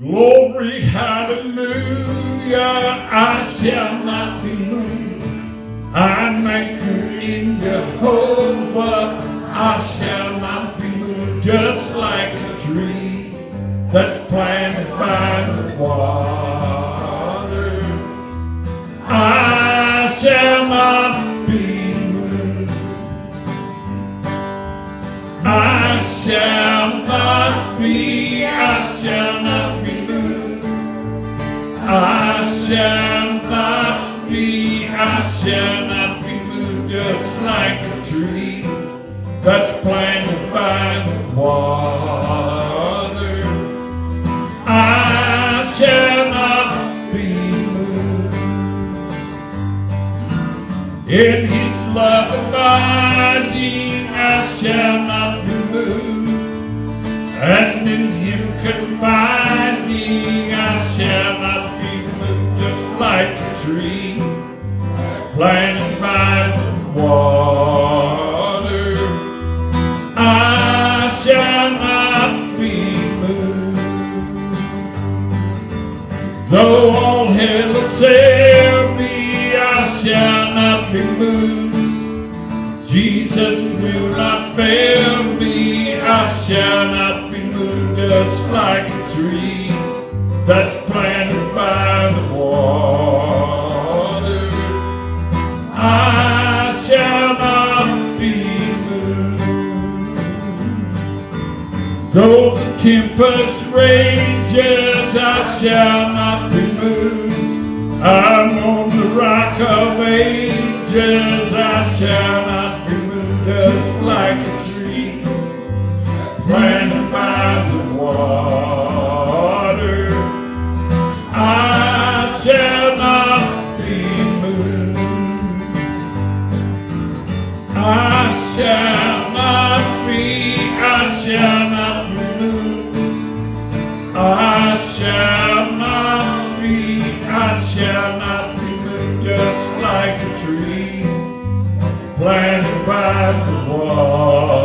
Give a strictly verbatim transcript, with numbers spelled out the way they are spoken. Glory, hallelujah, I shall not be moved. I'm anchored in Jehovah, I shall not be moved. Just like a tree that's planted by the water, I shall not be moved. I shall not be, I shall not be moved. I shall not be, I shall not be moved. Just like a tree that's planted by the water, I shall not be moved. In His love abiding, I shall not be moved. And in Him confiding, I shall not be moved. Just like a tree planted by the water, I shall not be moved. Though all hell assail me, I shall not be moved. Jesus will not fail me, I shall not be moved. Just like a tree that's planted by the water, I shall not be moved. Though the tempest rages, I shall not be moved. I'm on the rock of ages, I shall not be moved. Just like a tree planted by the water, water, I shall not be moved. I shall not be, I shall not be moved. I shall not be, I shall not be moved. Just like a tree planted by the water,